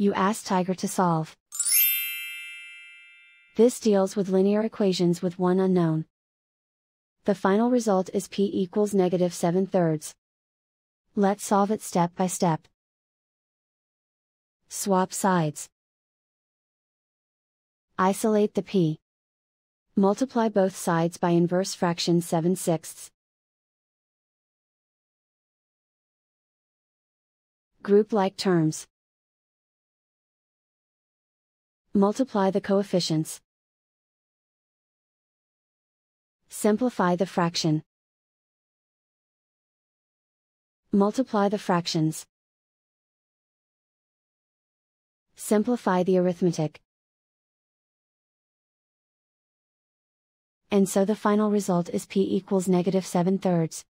you ask Tiger to solve. This deals with linear equations with one unknown. The final result is p equals -7/3. Let's solve it step by step. Swap sides. Isolate the p. Multiply both sides by inverse fraction 7/6. Group like terms. Multiply the coefficients. Simplify the fraction. Multiply the fractions. Simplify the arithmetic. And so the final result is p equals -7/3.